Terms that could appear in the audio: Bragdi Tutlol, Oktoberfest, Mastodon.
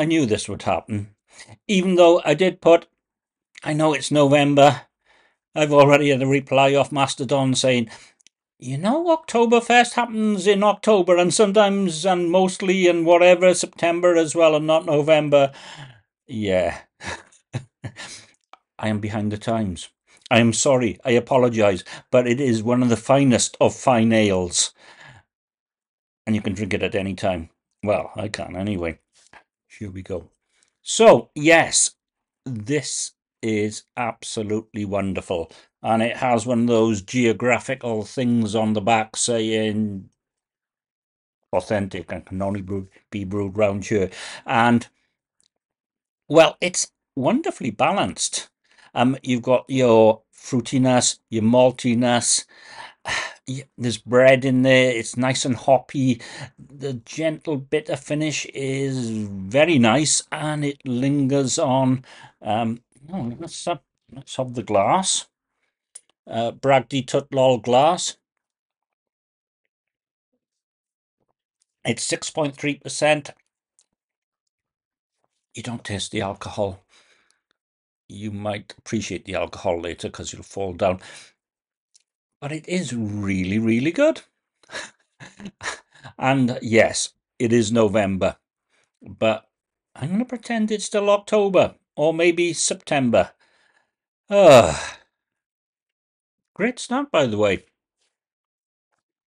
I knew this would happen, even though I did put, I know it's November. I've already had a reply off Mastodon saying, you know, Oktoberfest happens in October and sometimes and mostly and whatever, September as well and not November. Yeah. I am behind the times. I am sorry. I apologise. But it is one of the finest of fine ales. And you can drink it at any time. Well, I can anyway. Here we go. So, yes, this is absolutely wonderful. And it has one of those geographical things on the back saying authentic and can only be brewed round here. And, well, it's wonderfully balanced. You've got your fruitiness, your maltiness. There's bread in there. It's nice and hoppy. The gentle bitter finish is very nice. And it lingers on. Let's have the glass. Bragdi Tutlol glass. It's 6.3%. You don't taste the alcohol. You might appreciate the alcohol later because you'll fall down. But it is really, really good. And yes, it is November. But I'm going to pretend it's still October or maybe September. Great start, by the way.